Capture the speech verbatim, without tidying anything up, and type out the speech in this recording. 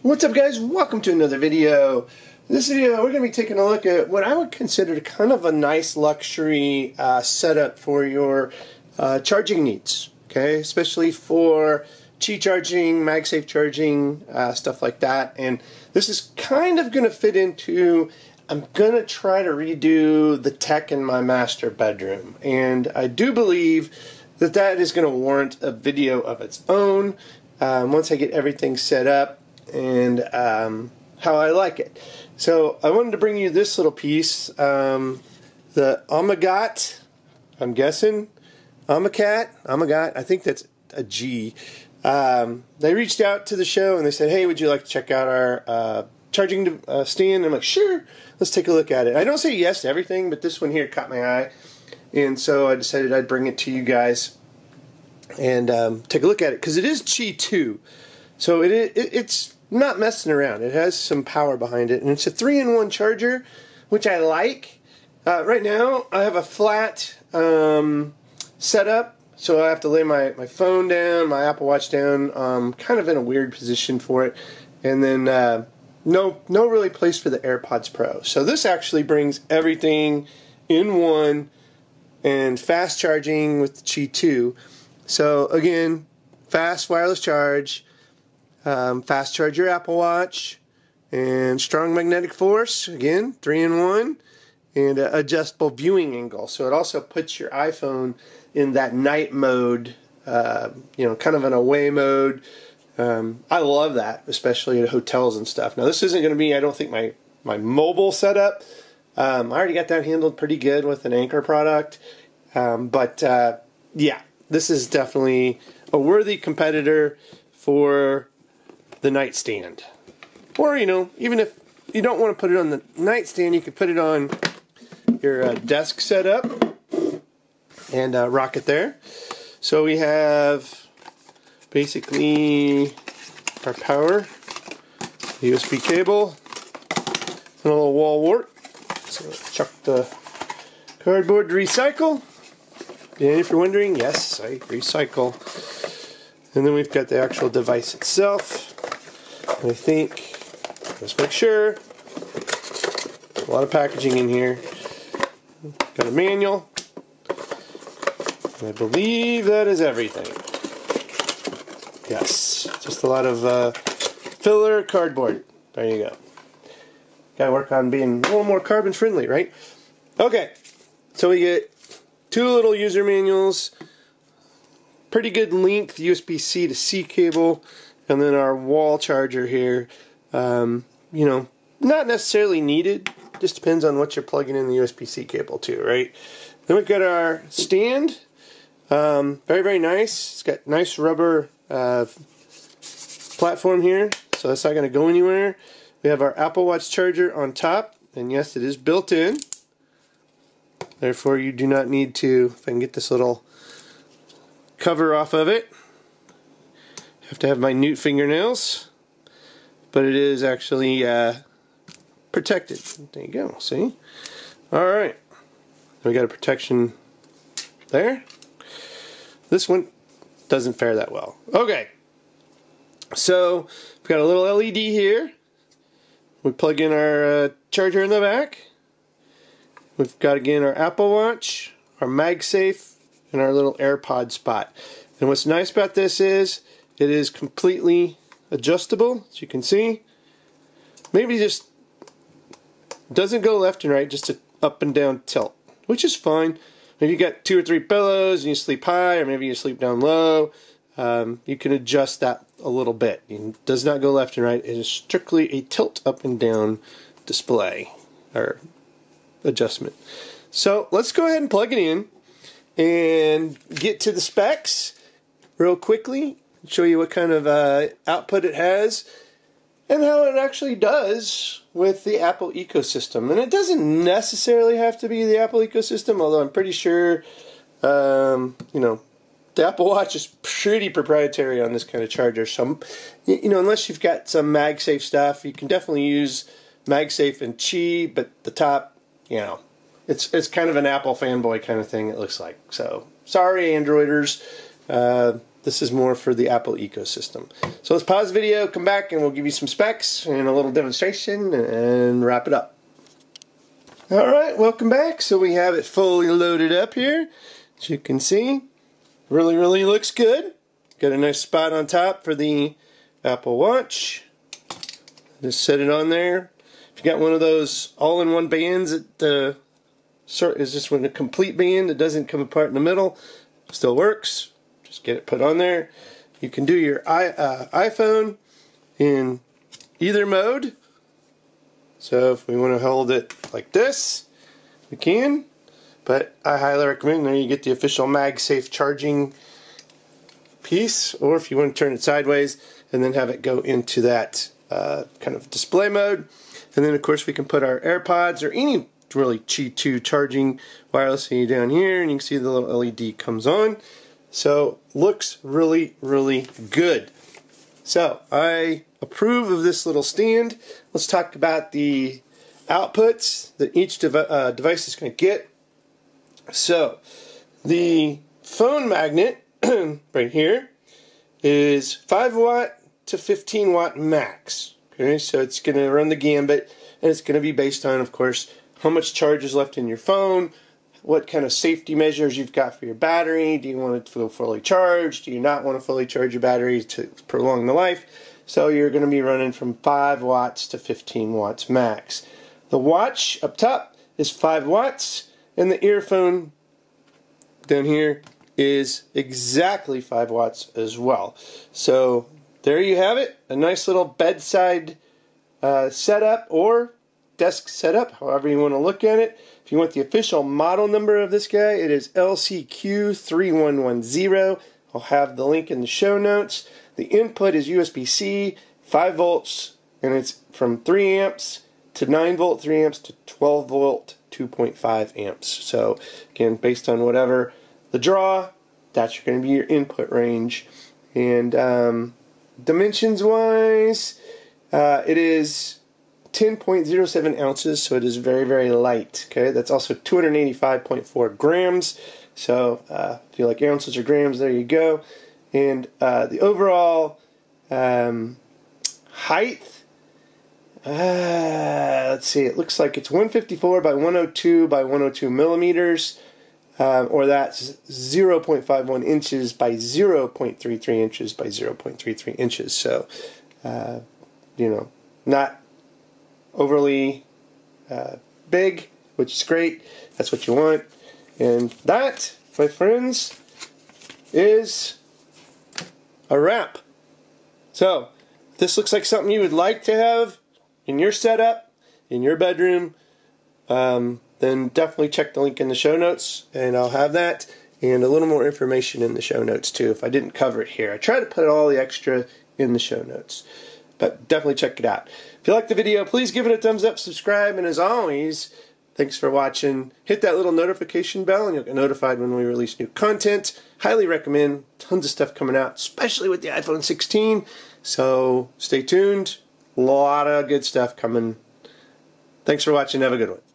What's up, guys? Welcome to another video. In this video, we're going to be taking a look at what I would consider kind of a nice luxury uh, setup for your uh, charging needs, okay? Especially for Qi charging, MagSafe charging, uh, stuff like that. And this is kind of going to fit into, I'm going to try to redo the tech in my master bedroom. And I do believe that that is going to warrant a video of its own um, once I get everything set up and um, how I like it. So I wanted to bring you this little piece, um, the Amegat, I'm guessing, Amegat, Amegat, I think that's a G. Um, they reached out to the show and they said, hey, would you like to check out our uh, charging uh, stand? And I'm like, sure, let's take a look at it. I don't say yes to everything, but this one here caught my eye. And so I decided I'd bring it to you guys and um, take a look at it, because it is Qi two. So it, it it's not messing around. It has some power behind it, and it's a three in one charger, which I like. Uh, right now, I have a flat um, setup, so I have to lay my, my phone down, my Apple Watch down, um, kind of in a weird position for it, and then uh, no, no really place for the AirPods Pro. So this actually brings everything in one, and fast charging with the Qi two. So again, fast wireless charge. Um, fast charge your Apple Watch, and strong magnetic force, again, three in one, and uh, adjustable viewing angle. So it also puts your iPhone in that night mode, uh, you know, kind of an away mode. Um, I love that, especially at hotels and stuff. Now this isn't going to be, I don't think, my, my mobile setup. Um, I already got that handled pretty good with an Anker product. Um, but, uh, yeah, this is definitely a worthy competitor for the nightstand, or you know, even if you don't want to put it on the nightstand, you could put it on your uh, desk setup and uh, rock it there. So we have basically our power, U S B cable, and a little wall wart. So let's chuck the cardboard to recycle. And if you're wondering, yes, I recycle. And then we've got the actual device itself. I think, let's make sure, a lot of packaging in here. Got a manual. I believe that is everything. Yes, just a lot of uh, filler cardboard. There you go. Gotta work on being a little more carbon friendly, right? Okay, so we get two little user manuals, pretty good length U S B-C to C cable, and then our wall charger here, um, you know, not necessarily needed. Just depends on what you're plugging in the U S B-C cable to, right? Then we've got our stand. Um, very, very nice. It's got nice rubber uh, platform here, so that's not going to go anywhere. We have our Apple Watch charger on top, and yes, it is built in. Therefore, you do not need to, if I can get this little cover off of it, have to have minute fingernails, but it is actually uh, protected. There you go, see? Alright, we got a protection there. This one doesn't fare that well. Okay, so we've got a little L E D here. We plug in our uh, charger in the back. We've got, again, our Apple Watch, our MagSafe, and our little AirPod spot. And what's nice about this is it is completely adjustable, as you can see. Maybe just doesn't go left and right, just an up and down tilt, which is fine. Maybe you got two or three pillows and you sleep high, or maybe you sleep down low. Um, you can adjust that a little bit. It does not go left and right. It is strictly a tilt up and down display or adjustment. So let's go ahead and plug it in and get to the specs real quickly. Show you what kind of uh, output it has and how it actually does with the Apple ecosystem. And it doesn't necessarily have to be the Apple ecosystem, although I'm pretty sure, um, you know, the Apple Watch is pretty proprietary on this kind of charger. So, you know, unless you've got some MagSafe stuff, you can definitely use MagSafe and Qi, but the top, you know, it's, it's kind of an Apple fanboy kind of thing, it looks like. So, sorry, Androiders. Uh, this is more for the Apple ecosystem. So let's pause the video, come back, and we'll give you some specs and a little demonstration and wrap it up. Alright, welcome back. So we have it fully loaded up here. As you can see, really, really looks good. Got a nice spot on top for the Apple Watch. Just set it on there. If you got one of those all-in-one bands that uh, is just with a complete band that doesn't come apart in the middle, still works. Just get it put on there. You can do your I, uh, iPhone in either mode. So if we want to hold it like this, we can. But I highly recommend there you get the official MagSafe charging piece, or if you want to turn it sideways and then have it go into that uh, kind of display mode. And then of course we can put our AirPods or any really Qi two charging wirelessly down here, and you can see the little L E D comes on. So looks really, really good. So I approve of this little stand. Let's talk about the outputs that each dev uh, device is going to get. So the phone magnet right here is five watt to fifteen watt max. Okay, so it's going to run the gambit, and it's going to be based on, of course, how much charge is left in your phone, what kind of safety measures you've got for your battery. Do you want it to feel fully charged? Do you not want to fully charge your battery to prolong the life? So you're going to be running from five watts to fifteen watts max. The watch up top is five watts, and the earphone down here is exactly five watts as well. So there you have it, a nice little bedside uh, setup or desk setup, however you want to look at it. If you want the official model number of this guy, it is L C Q three one one zero. I'll have the link in the show notes. The input is U S B C, five volts, and it's from three amps to nine volt three amps to twelve volt two point five amps. So again, based on whatever the draw, that's going to be your input range. And um, dimensions wise, uh, it is ten point zero seven ounces, so it is very, very light. Okay, that's also two hundred eighty-five point four grams. So uh, if you like ounces or grams, there you go. And uh, the overall um, height, uh, let's see, it looks like it's one fifty-four by one oh two by one oh two millimeters, uh, or that's zero point five one inches by zero point three three inches by zero point three three inches. So uh, you know, not overly uh, big, which is great. That's what you want. And that, my friends, is a wrap. So this looks like something you would like to have in your setup, in your bedroom. Um, then definitely check the link in the show notes, and I'll have that and a little more information in the show notes too if I didn't cover it here. I try to put all the extra in the show notes. But definitely check it out. If you like the video, please give it a thumbs up, subscribe, and as always, thanks for watching. Hit that little notification bell and you'll get notified when we release new content. Highly recommend. Tons of stuff coming out, especially with the iPhone sixteen. So stay tuned. A lot of good stuff coming. Thanks for watching. Have a good one.